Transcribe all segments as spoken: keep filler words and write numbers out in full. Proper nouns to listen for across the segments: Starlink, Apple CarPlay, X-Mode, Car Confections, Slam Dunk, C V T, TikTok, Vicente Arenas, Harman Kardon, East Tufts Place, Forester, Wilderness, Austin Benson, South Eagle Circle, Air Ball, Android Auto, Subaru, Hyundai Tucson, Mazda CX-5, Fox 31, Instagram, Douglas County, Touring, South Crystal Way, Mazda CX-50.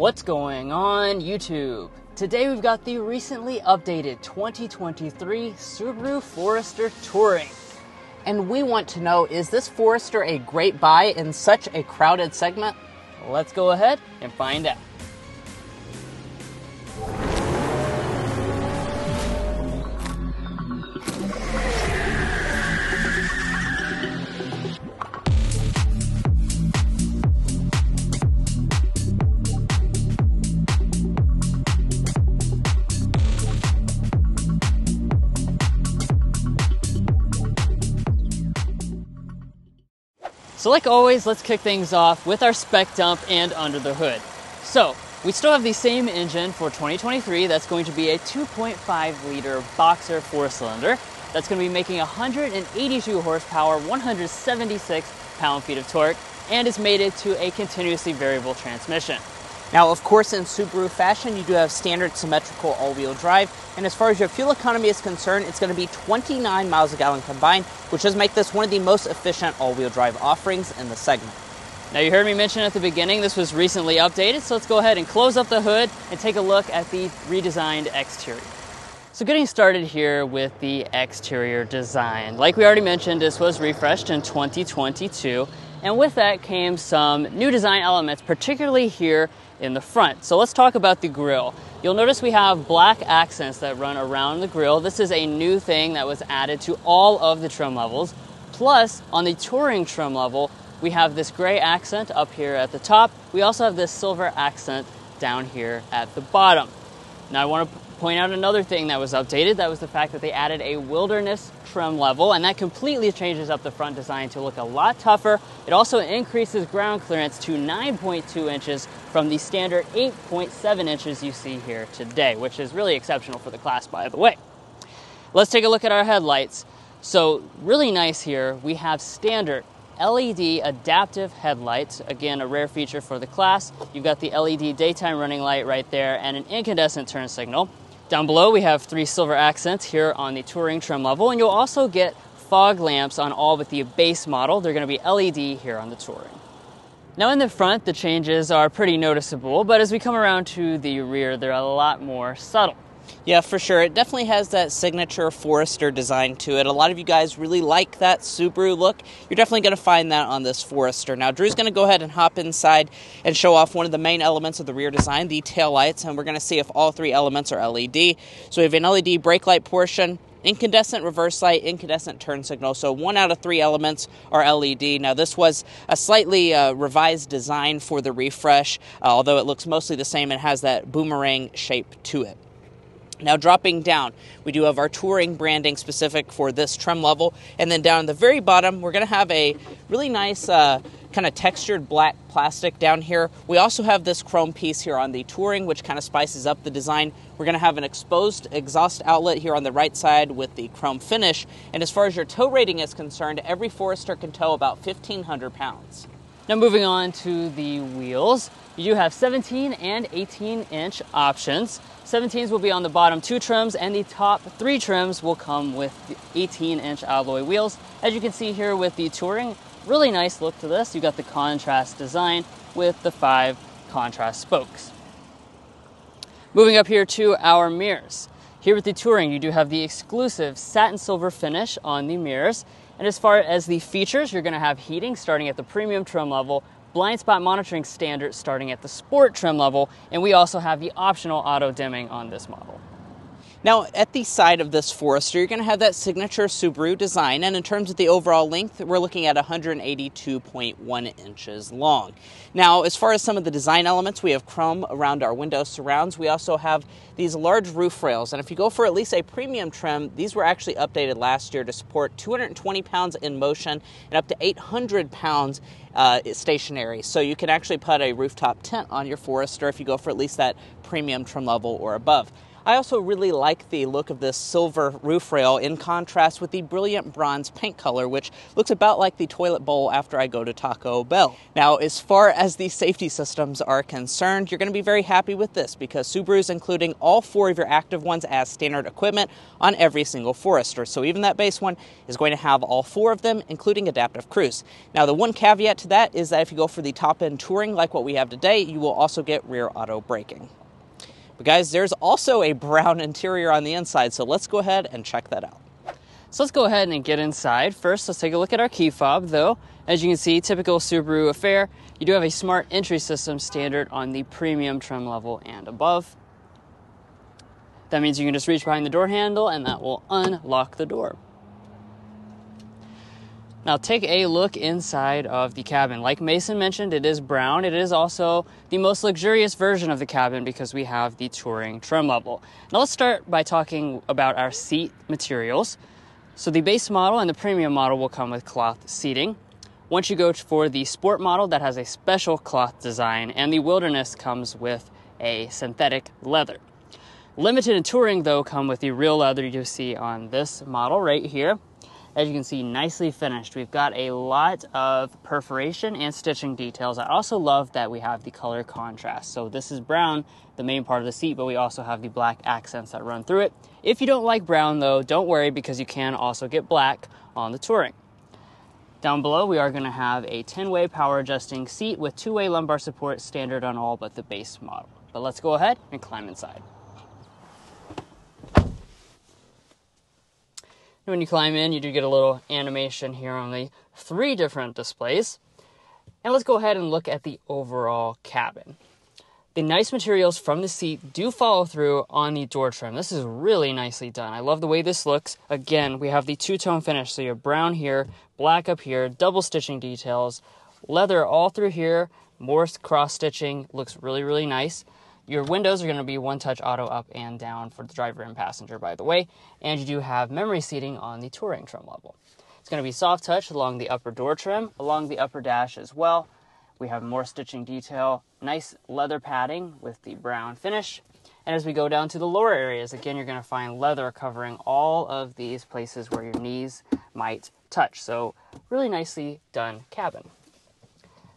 What's going on YouTube? Today we've got the recently updated twenty twenty-three Subaru Forester Touring. And we want to know, is this Forester a great buy in such a crowded segment? Let's go ahead and find out. So like always, let's kick things off with our spec dump and under the hood. So we still have the same engine for twenty twenty-three. That's going to be a two point five liter boxer four cylinder. That's going to be making one hundred eighty-two horsepower, one hundred seventy-six pound-feet of torque, and is mated to a continuously variable transmission. Now, of course, in Subaru fashion, you do have standard symmetrical all-wheel drive. And as far as your fuel economy is concerned, it's going to be twenty-nine miles a gallon combined, which does make this one of the most efficient all-wheel drive offerings in the segment. Now, you heard me mention at the beginning, this was recently updated. So let's go ahead and close up the hood and take a look at the redesigned exterior. So getting started here with the exterior design. Like we already mentioned, this was refreshed in twenty twenty-two. And with that came some new design elements, particularly here in the front. So let's talk about the grille. You'll notice we have black accents that run around the grille. This is a new thing that was added to all of the trim levels. Plus, on the Touring trim level, we have this gray accent up here at the top. We also have this silver accent down here at the bottom. Now I want to point out another thing that was updated. That was the fact that they added a Wilderness trim level, and that completely changes up the front design to look a lot tougher. It also increases ground clearance to nine point two inches from the standard eight point seven inches you see here today, which is really exceptional for the class, by the way. Let's take a look at our headlights. So really nice here. We have standard L E D adaptive headlights, again, a rare feature for the class. You've got the L E D daytime running light right there and an incandescent turn signal. Down below, we have three silver accents here on the Touring trim level, and you'll also get fog lamps on all but the base model. They're going to be L E D here on the Touring. Now in the front, the changes are pretty noticeable, but as we come around to the rear, they're a lot more subtle. Yeah, for sure. It definitely has that signature Forester design to it. A lot of you guys really like that Subaru look. You're definitely going to find that on this Forester. Now, Drew's going to go ahead and hop inside and show off one of the main elements of the rear design, the taillights, and we're going to see if all three elements are L E D. So we have an L E D brake light portion, incandescent reverse light, incandescent turn signal. So one out of three elements are L E D. Now this was a slightly uh, revised design for the refresh, uh, although it looks mostly the same and has that boomerang shape to it. Now dropping down, we do have our Touring branding specific for this trim level. And then down at the very bottom, we're going to have a really nice uh, kind of textured black plastic down here. We also have this chrome piece here on the Touring, which kind of spices up the design. We're going to have an exposed exhaust outlet here on the right side with the chrome finish. And as far as your tow rating is concerned, every Forester can tow about fifteen hundred pounds. Now moving on to the wheels. You do have seventeen and eighteen inch options. seventeens will be on the bottom two trims, and the top three trims will come with eighteen inch alloy wheels. As you can see here with the Touring, really nice look to this. You got the contrast design with the five contrast spokes. Moving up here to our mirrors. Here with the Touring, you do have the exclusive satin silver finish on the mirrors. And as far as the features, you're going to have heating starting at the premium trim level, blind spot monitoring standard starting at the sport trim level, and we also have the optional auto dimming on this model. Now, at the side of this Forester, you're going to have that signature Subaru design, and in terms of the overall length, we're looking at one hundred eighty-two point one inches long. Now, as far as some of the design elements, we have chrome around our window surrounds. We also have these large roof rails, and if you go for at least a premium trim, these were actually updated last year to support two hundred twenty pounds in motion and up to eight hundred pounds uh, stationary. So you can actually put a rooftop tent on your Forester if you go for at least that premium trim level or above. I also really like the look of this silver roof rail in contrast with the brilliant bronze paint color, which looks about like the toilet bowl after I go to Taco Bell. Now, as far as the safety systems are concerned, you're going to be very happy with this because Subaru's including all four of your active ones as standard equipment on every single Forester. So even that base one is going to have all four of them, including adaptive cruise. Now, the one caveat to that is that if you go for the top-end Touring like what we have today, you will also get rear auto braking. But guys, there's also a brown interior on the inside, so let's go ahead and check that out. So let's go ahead and get inside. First, let's take a look at our key fob, though. As you can see, typical Subaru affair, you do have a smart entry system standard on the premium trim level and above. That means you can just reach behind the door handle and that will unlock the door. Now take a look inside of the cabin. Like Mason mentioned, it is brown. It is also the most luxurious version of the cabin because we have the Touring trim level. Now let's start by talking about our seat materials. So the base model and the premium model will come with cloth seating. Once you go for the sport model, that has a special cloth design, and the Wilderness comes with a synthetic leather. Limited and Touring, though, come with the real leather you see on this model right here. As you can see, nicely finished. We've got a lot of perforation and stitching details. I also love that we have the color contrast. So this is brown, the main part of the seat, but we also have the black accents that run through it. If you don't like brown though, don't worry because you can also get black on the Touring. Down below, we are gonna have a ten-way power adjusting seat with two-way lumbar support standard on all but the base model. But let's go ahead and climb inside. When you climb in, you do get a little animation here on the three different displays. And let's go ahead and look at the overall cabin. The nice materials from the seat do follow through on the door trim. This is really nicely done. I love the way this looks. Again, we have the two-tone finish. So you have brown here, black up here, double stitching details, leather all through here, more cross-stitching. Looks really, really nice. Your windows are going to be one-touch auto up and down for the driver and passenger, by the way. And you do have memory seating on the Touring trim level. It's going to be soft touch along the upper door trim, along the upper dash as well. We have more stitching detail, nice leather padding with the brown finish. And as we go down to the lower areas, again, you're going to find leather covering all of these places where your knees might touch. So really nicely done cabin.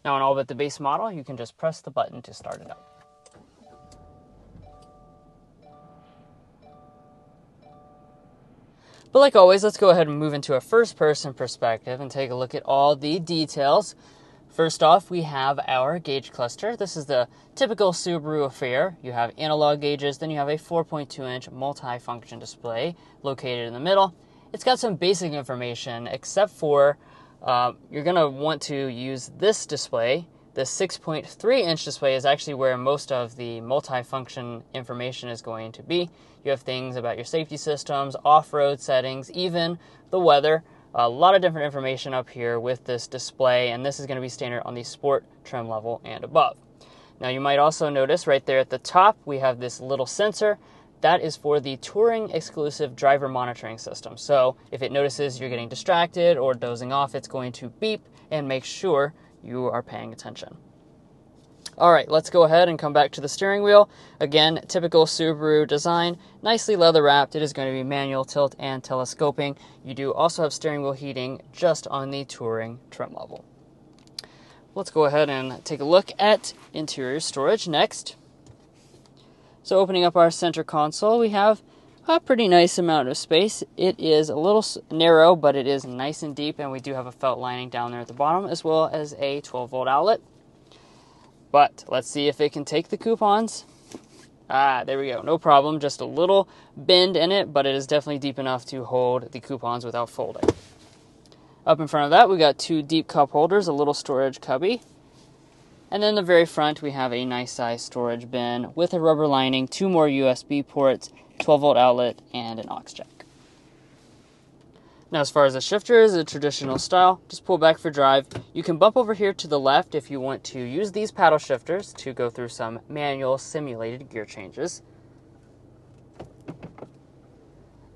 Now in all but the base model, you can just press the button to start it up. But like always, let's go ahead and move into a first-person perspective and take a look at all the details. First off, we have our gauge cluster. This is the typical Subaru affair. You have analog gauges, then you have a four point two inch multi-function display located in the middle. It's got some basic information, except for uh, you're going to want to use this display. The six point three inch display is actually where most of the multi-function information is going to be. You have things about your safety systems, off-road settings, even the weather. A lot of different information up here with this display, and this is going to be standard on the sport trim level and above. Now you might also notice right there at the top, we have this little sensor. That is for the Touring exclusive driver monitoring system. So if it notices you're getting distracted or dozing off, it's going to beep and make sure you are paying attention. All right, let's go ahead and come back to the steering wheel. Again, typical Subaru design, nicely leather wrapped. It is going to be manual tilt and telescoping. You do also have steering wheel heating just on the Touring trim level. Let's go ahead and take a look at interior storage next. So opening up our center console, we have a pretty nice amount of space. It is a little narrow, but it is nice and deep, and we do have a felt lining down there at the bottom, as well as a twelve volt outlet. But let's see if it can take the coupons. Ah, there we go, no problem, just a little bend in it, but it is definitely deep enough to hold the coupons without folding. Up in front of that, we got two deep cup holders, a little storage cubby. And then the very front, we have a nice size storage bin with a rubber lining, two more U S B ports, twelve volt outlet, and an aux jack. Now, as far as the shifter is a traditional style, just pull back for drive. You can bump over here to the left if you want to use these paddle shifters to go through some manual simulated gear changes.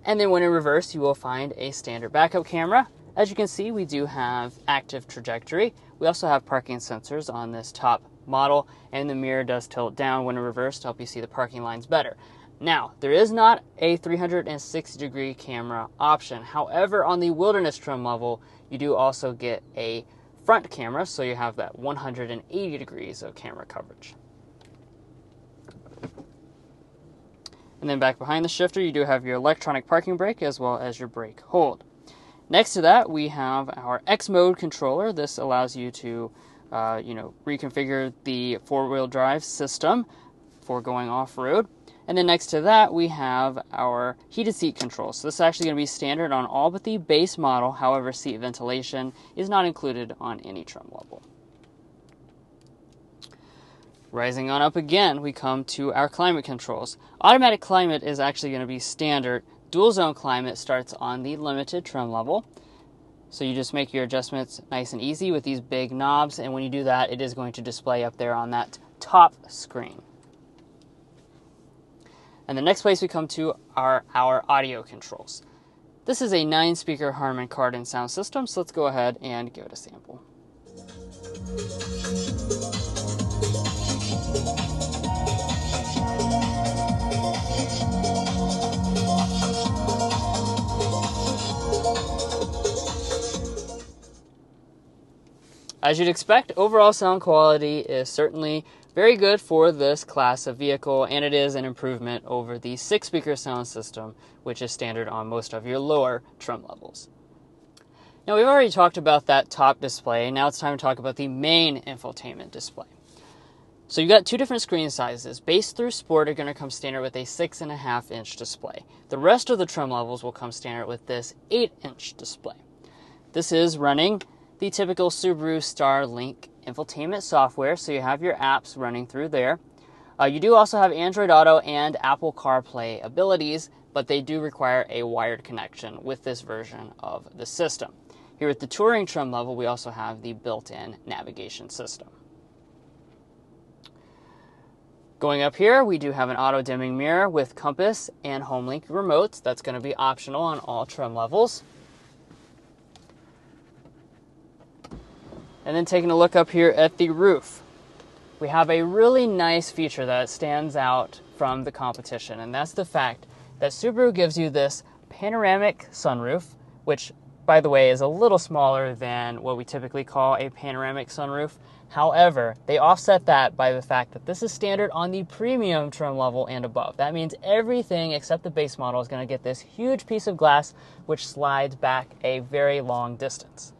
And then when in reverse, you will find a standard backup camera. As you can see, we do have active trajectory. We also have parking sensors on this top model, and the mirror does tilt down when in reverse to help you see the parking lines better. Now, there is not a three hundred sixty degree camera option. However, on the Wilderness trim level, you do also get a front camera, so you have that one hundred eighty degrees of camera coverage. And then back behind the shifter, you do have your electronic parking brake as well as your brake hold. Next to that, we have our X-Mode controller. This allows you to uh, you know, reconfigure the four-wheel drive system for going off-road. And then next to that, we have our heated seat controls. So this is actually going to be standard on all but the base model. However, seat ventilation is not included on any trim level. Rising on up again, we come to our climate controls. Automatic climate is actually going to be standard. Dual zone climate starts on the limited trim level. So you just make your adjustments nice and easy with these big knobs. And when you do that, it is going to display up there on that top screen. And the next place we come to are our audio controls. This is a nine-speaker Harman Kardon sound system, so let's go ahead and give it a sample. As you'd expect, overall sound quality is certainly very good for this class of vehicle, and it is an improvement over the six-speaker sound system, which is standard on most of your lower trim levels. Now, we've already talked about that top display. Now it's time to talk about the main infotainment display. So you've got two different screen sizes. Base through Sport are going to come standard with a six point five inch display. The rest of the trim levels will come standard with this eight inch display. This is running the typical Subaru Starlink infotainment software, so you have your apps running through there. Uh, you do also have Android Auto and Apple CarPlay abilities, but they do require a wired connection with this version of the system. Here at the Touring trim level, we also have the built-in navigation system. Going up here, we do have an auto-dimming mirror with compass and HomeLink remotes. That's going to be optional on all trim levels. And then taking a look up here at the roof, we have a really nice feature that stands out from the competition, and that's the fact that Subaru gives you this panoramic sunroof, which, by the way, is a little smaller than what we typically call a panoramic sunroof. However, they offset that by the fact that this is standard on the premium trim level and above. That means everything except the base model is going to get this huge piece of glass, which slides back a very long distance.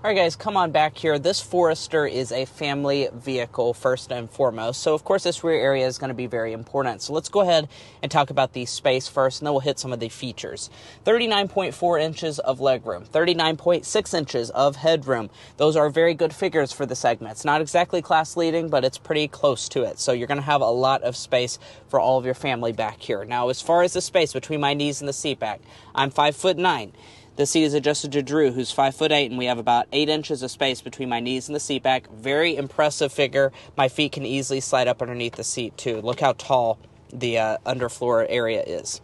All right, guys, come on back here. This Forester is a family vehicle first and foremost, so of course this rear area is going to be very important. So let's go ahead and talk about the space first, and then we'll hit some of the features. thirty-nine point four inches of legroom, thirty-nine point six inches of headroom. Those are very good figures for the segment. It's not exactly class leading, but it's pretty close to it. So you're going to have a lot of space for all of your family back here. Now, as far as the space between my knees and the seat back, I'm five foot nine. The seat is adjusted to Drew, who's five foot eight, and we have about eight inches of space between my knees and the seat back. Very impressive figure. My feet can easily slide up underneath the seat too. Look how tall the uh, underfloor area is.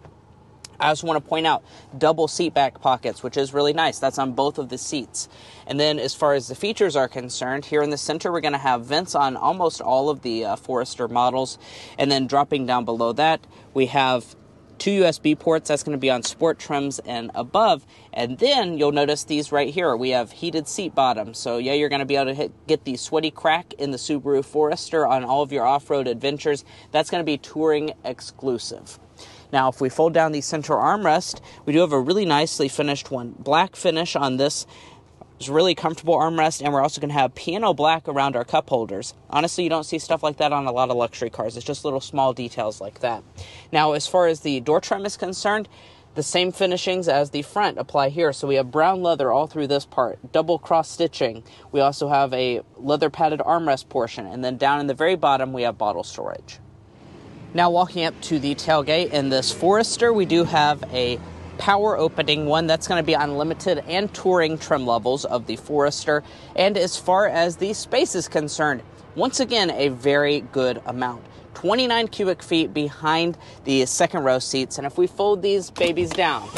I also want to point out double seat back pockets, which is really nice. That's on both of the seats. And then as far as the features are concerned, here in the center, we're going to have vents on almost all of the uh, Forester models. And then dropping down below that, we have two U S B ports. That's going to be on Sport trims and above. And then you'll notice these right here. We have heated seat bottoms. So yeah, you're going to be able to hit, get the sweaty crack in the Subaru Forester on all of your off-road adventures. That's going to be Touring exclusive. Now, if we fold down the center armrest, we do have a really nicely finished one. Black finish on this. It's really comfortable armrest, and we're also going to have piano black around our cup holders. Honestly, you don't see stuff like that on a lot of luxury cars. It's just little small details like that. Now, as far as the door trim is concerned, the same finishings as the front apply here. So we have brown leather all through this part, double cross stitching. We also have a leather padded armrest portion, and then down in the very bottom, we have bottle storage. Now, walking up to the tailgate in this Forester, we do have a power opening one that's going to be on limited and Touring trim levels of the Forester. And as far as the space is concerned, once again, a very good amount, twenty-nine cubic feet behind the second row seats. And if we fold these babies down,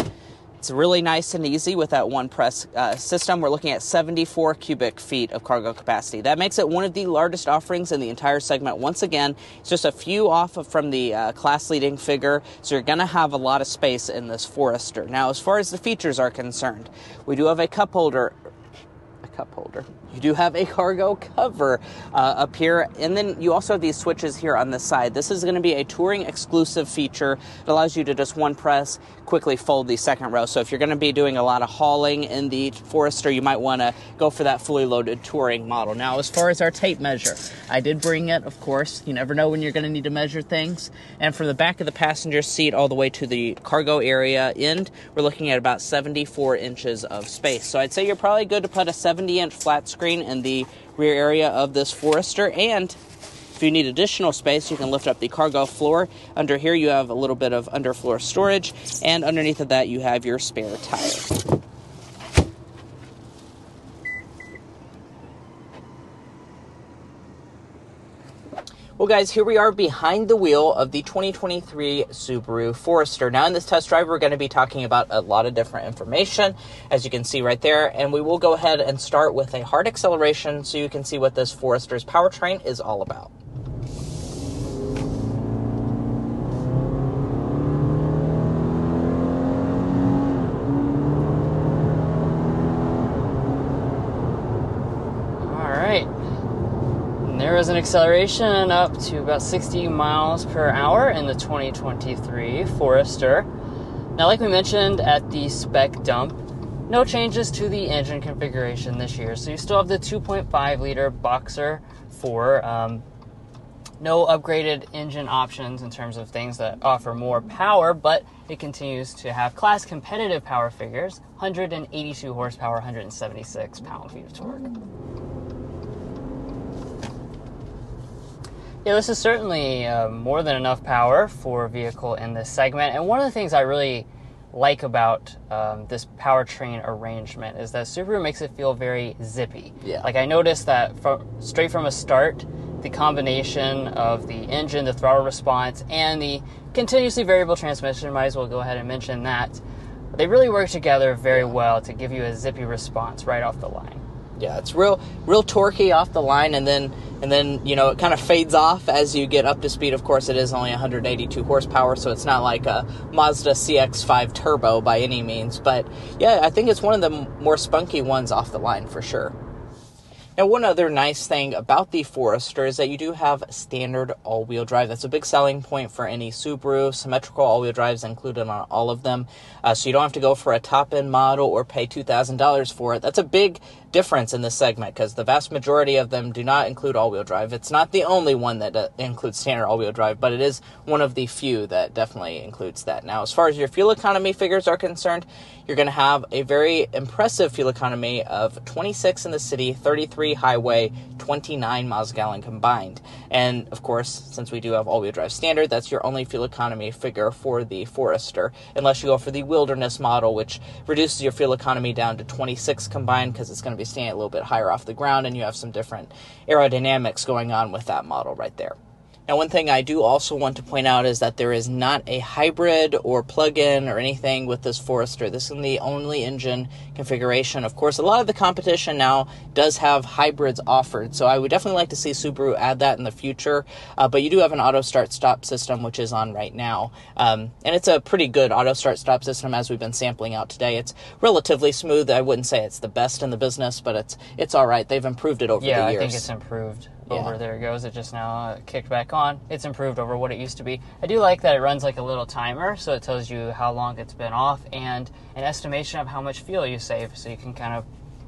It's really nice and easy with that one press uh, system. We're looking at seventy-four cubic feet of cargo capacity. That makes it one of the largest offerings in the entire segment. Once again, it's just a few off of, from the uh, class leading figure, so you're going to have a lot of space in this Forester. Now, as far as the features are concerned, we do have a cup holder. cup holder. You do have a cargo cover uh, up here, and then you also have these switches here on the side. This is going to be a Touring exclusive feature. It allows you to just one press, quickly fold the second row. So if you're going to be doing a lot of hauling in the Forester, you might want to go for that fully loaded Touring model. Now, as far as our tape measure, I did bring it, of course. You never know when you're going to need to measure things. And from the back of the passenger seat all the way to the cargo area end, we're looking at about seventy-four inches of space. So I'd say you're probably good to put a seventy inch flat screen in the rear area of this Forester, and if you need additional space, you can lift up the cargo floor. Under here you have a little bit of underfloor storage, and underneath of that you have your spare tire. Well, guys, here we are behind the wheel of the twenty twenty-three Subaru Forester. Now, in this test drive, we're going to be talking about a lot of different information, as you can see right there. And we will go ahead and start with a hard acceleration so you can see what this Forester's powertrain is all about. There is an acceleration up to about sixty miles per hour in the twenty twenty-three Forester. Now, like we mentioned at the spec dump, no changes to the engine configuration this year. So you still have the two point five liter Boxer four. Um, no upgraded engine options in terms of things that offer more power, but it continues to have class competitive power figures, one hundred eighty-two horsepower, one hundred seventy-six pound-feet of torque. Yeah, this is certainly uh, more than enough power for a vehicle in this segment. And one of the things I really like about um, this powertrain arrangement is that Subaru makes it feel very zippy. Yeah. Like, I noticed that from, straight from a start, the combination of the engine, the throttle response, and the continuously variable transmission, might as well go ahead and mention that, they really work together very well to give you a zippy response right off the line. Yeah, it's real real torquey off the line, and then and then you know, it kind of fades off as you get up to speed. Of course, it is only one hundred eighty-two horsepower, so it's not like a Mazda C X five turbo by any means, but yeah, I think it's one of the more spunky ones off the line for sure. Now, one other nice thing about the Forester is that you do have standard all-wheel drive. That's a big selling point for any Subaru. Symmetrical all-wheel drive is included on all of them, uh, so you don't have to go for a top-end model or pay two thousand dollars for it. That's a big difference in this segment because the vast majority of them do not include all-wheel drive. It's not the only one that uh, includes standard all-wheel drive, but it is one of the few that definitely includes that. Now, as far as your fuel economy figures are concerned, you're going to have a very impressive fuel economy of twenty-six in the city, thirty-three highway, twenty-nine miles a gallon combined. And of course, since we do have all-wheel drive standard, that's your only fuel economy figure for the Forester, unless you go for the Wilderness model, which reduces your fuel economy down to twenty-six combined because it's going to be staying a little bit higher off the ground, and you have some different aerodynamics going on with that model right there. Now, one thing I do also want to point out is that there is not a hybrid or plug-in or anything with this Forester. This is the only engine configuration. Of course, a lot of the competition now does have hybrids offered, so I would definitely like to see Subaru add that in the future. Uh, but you do have an auto start-stop system, which is on right now. Um, and it's a pretty good auto start-stop system as we've been sampling out today. It's relatively smooth. I wouldn't say it's the best in the business, but it's it's all right. They've improved it over the years. Yeah, I think it's improved. Over yeah. There it goes. It just now uh, kicked back on. It's improved over what it used to be. I do like that it runs like a little timer, so it tells you how long it's been off and an estimation of how much fuel you save, so you can kind of,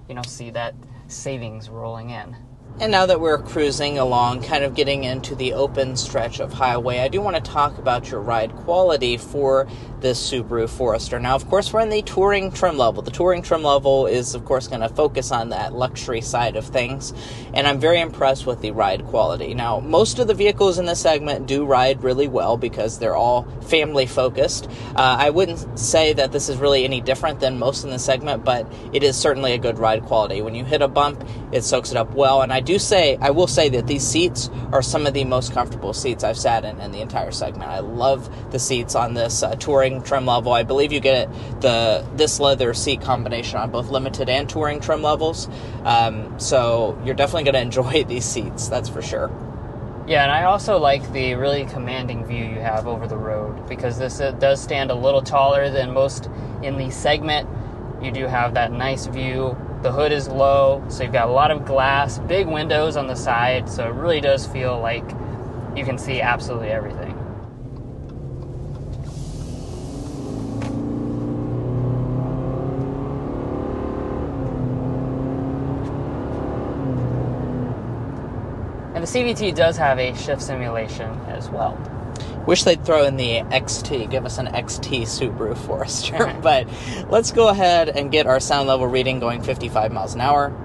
you know, see that savings rolling in. And now that we're cruising along, kind of getting into the open stretch of highway, I do want to talk about your ride quality for this Subaru Forester. Now, of course, we're in the Touring trim level. The Touring trim level is, of course, going to focus on that luxury side of things, and I'm very impressed with the ride quality. Now, most of the vehicles in this segment do ride really well because they're all family-focused. Uh, I wouldn't say that this is really any different than most in the segment, but it is certainly a good ride quality. When you hit a bump, it soaks it up well, and I do say, I will say that these seats are some of the most comfortable seats I've sat in in the entire segment. I love the seats on this uh, Touring trim level. I believe you get the this leather seat combination on both Limited and Touring trim levels. Um, so you're definitely going to enjoy these seats, that's for sure. Yeah, and I also like the really commanding view you have over the road, because this uh, does stand a little taller than most in the segment. You do have that nice view. The hood is low, so you've got a lot of glass, big windows on the side, so it really does feel like you can see absolutely everything. And the C V T does have a shift simulation as well. Wish they'd throw in the X T, give us an X T Subaru Forester. But let's go ahead and get our sound level reading going fifty-five miles an hour.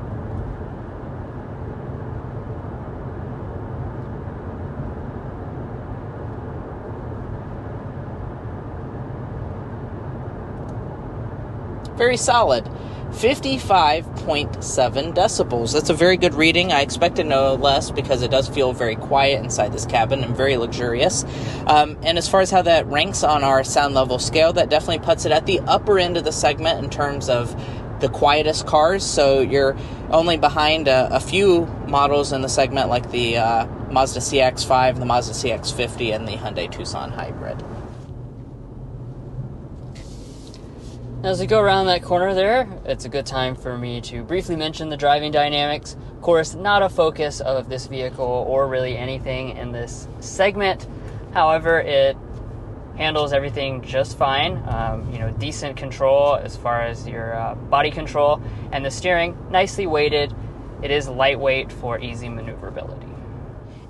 Very solid. fifty-five point seven decibels. That's a very good reading. I expected no less, because it does feel very quiet inside this cabin and very luxurious. Um, and as far as how that ranks on our sound level scale, that definitely puts it at the upper end of the segment in terms of the quietest cars. So you're only behind a, a few models in the segment, like the uh, Mazda C X five, the Mazda C X fifty, and the Hyundai Tucson Hybrid. As we go around that corner there, it's a good time for me to briefly mention the driving dynamics. Of course, not a focus of this vehicle or really anything in this segment. However, it handles everything just fine. Um, you know, decent control as far as your uh, body control, and the steering, nicely weighted. It is lightweight for easy maneuverability.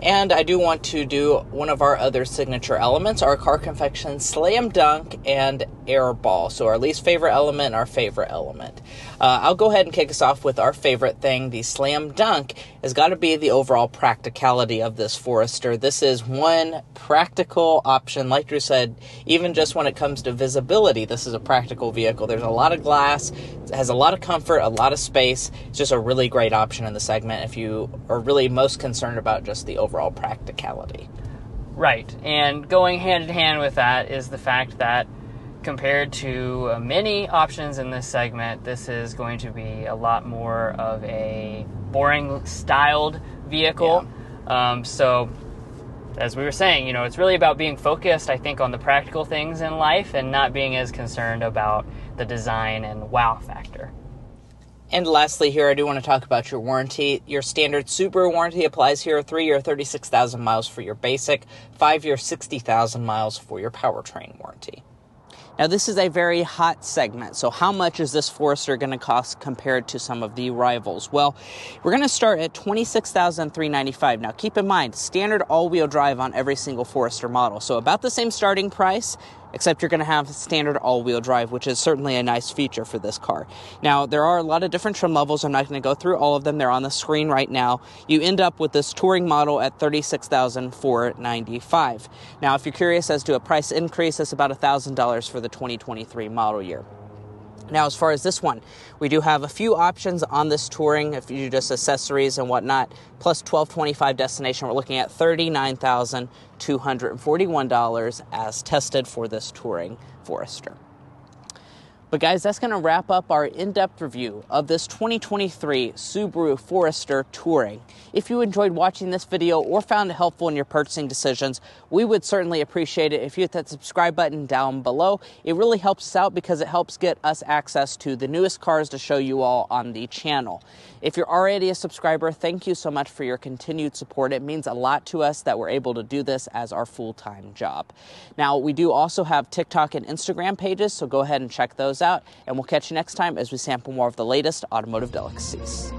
And I do want to do one of our other signature elements, our Car Confections Slam Dunk and Air Ball. So our least favorite element and our favorite element. Uh, I'll go ahead and kick us off with our favorite thing. The Slam Dunk has got to be the overall practicality of this Forester. This is one practical option. Like Drew said, even just when it comes to visibility, this is a practical vehicle. There's a lot of glass. It has a lot of comfort, a lot of space. It's just a really great option in the segment if you are really most concerned about just the overall overall practicality. Right, and going hand in hand with that is the fact that compared to many options in this segment, this is going to be a lot more of a boring styled vehicle. Yeah. Um, so as we were saying, you know, it's really about being focused, I think, on the practical things in life and not being as concerned about the design and wow factor. And lastly here, I do want to talk about your warranty. Your standard Subaru warranty applies here, three-year thirty-six thousand miles for your basic, five-year sixty thousand miles for your powertrain warranty. Now, this is a very hot segment, so how much is this Forester going to cost compared to some of the rivals? Well, we're going to start at twenty-six thousand three hundred ninety-five dollars. Now, keep in mind, standard all-wheel drive on every single Forester model, so about the same starting price, except you're going to have standard all-wheel drive, which is certainly a nice feature for this car. Now, there are a lot of different trim levels. I'm not going to go through all of them. They're on the screen right now. You end up with this Touring model at thirty-six thousand four hundred ninety-five dollars. Now, if you're curious as to a price increase, that's about one thousand dollars for the twenty twenty-three model year. Now, as far as this one, we do have a few options on this Touring. If you do just accessories and whatnot, plus twelve twenty-five destination, we're looking at thirty-nine thousand two hundred forty-one dollars as tested for this Touring Forester. But guys, that's going to wrap up our in-depth review of this twenty twenty-three Subaru Forester Touring. If you enjoyed watching this video or found it helpful in your purchasing decisions, we would certainly appreciate it if you hit that subscribe button down below. It really helps us out because it helps get us access to the newest cars to show you all on the channel. If you're already a subscriber, thank you so much for your continued support. It means a lot to us that we're able to do this as our full-time job. Now, we do also have TikTok and Instagram pages, so go ahead and check those out. out, and we'll catch you next time as we sample more of the latest automotive delicacies.